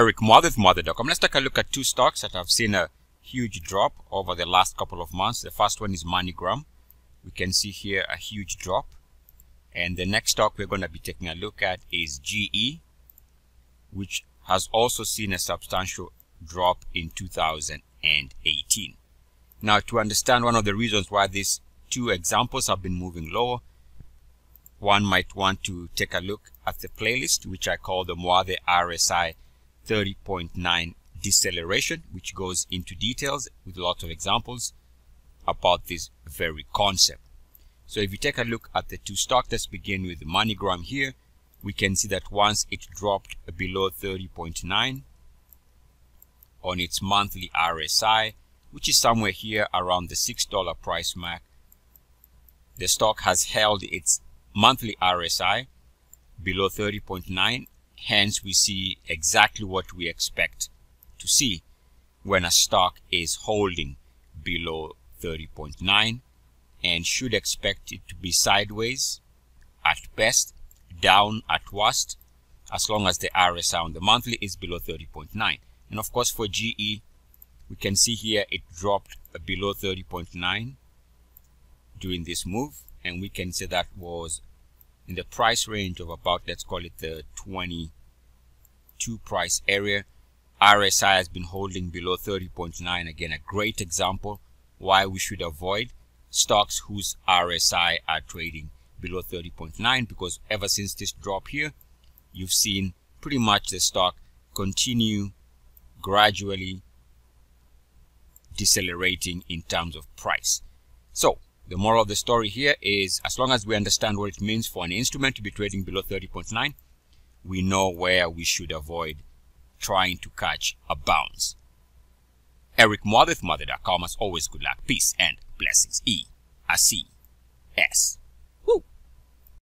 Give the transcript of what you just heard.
Eric Muathe, Muathe.com. Let's take a look at two stocks that have seen a huge drop over the last couple of months. The first one is MoneyGram. We can see here a huge drop. And the next stock we're going to be taking a look at is GE, which has also seen a substantial drop in 2018. Now, to understand one of the reasons why these two examples have been moving lower, one might want to take a look at the playlist, which I call the Muathe RSI 30.9 deceleration, which goes into details with lots of examples about this very concept. So if you take a look at the two stocks, let's begin with MoneyGram here. We can see that once it dropped below 30.9 on its monthly RSI, which is somewhere here around the $6 price mark, the stock has held its monthly RSI below 30.9. Hence, we see exactly what we expect to see when a stock is holding below 30.9. and should expect it to be sideways at best, down at worst, as long as the RSI on the monthly is below 30.9. And of course, for GE, we can see here it dropped below 30.9 during this move, and we can say that was in the price range of about, let's call it the 22 price area. RSI has been holding below 30.9, again a great example why we should avoid stocks whose RSI are trading below 30.9, because ever since this drop here, you've seen pretty much the stock continue gradually decelerating in terms of price. So the moral of the story here is, as long as we understand what it means for an instrument to be trading below 30.9, we know where we should avoid trying to catch a bounce. Eric Muathe, Muathe.com. As always, good luck, peace, and blessings. E-R-C-S.